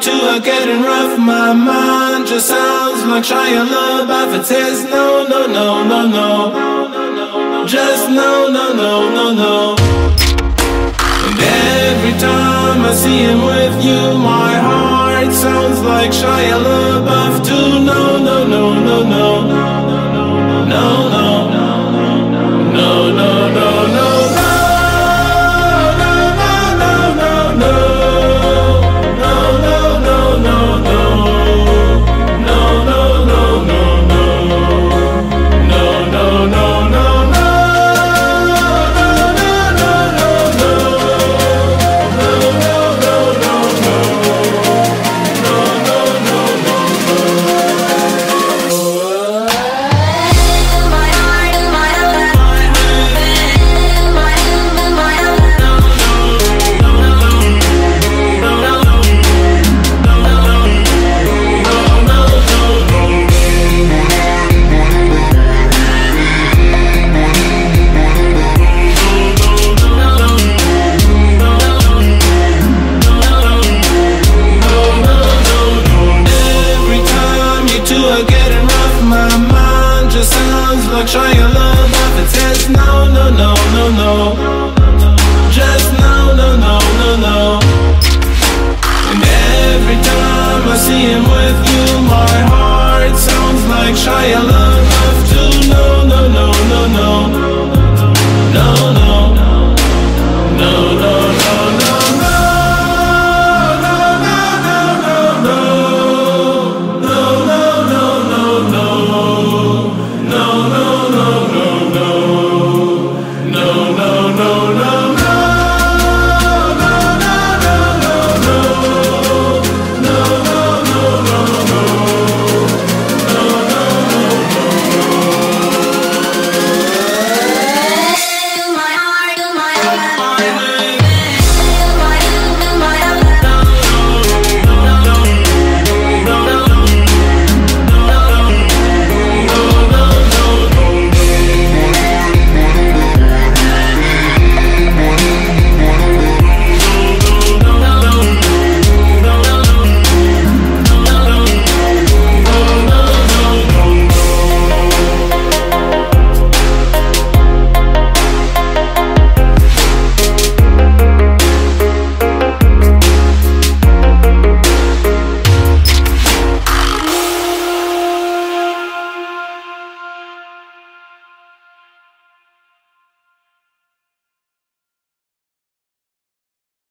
two are getting rough. My mind just sounds like Shia LaBeouf. It says no, no, no, no, no. Just no, no, no, no, no. And every time I see him with you, my heart sounds like Shia LaBeouf too. No, no, no, no, no. No, no, no, no, no, no.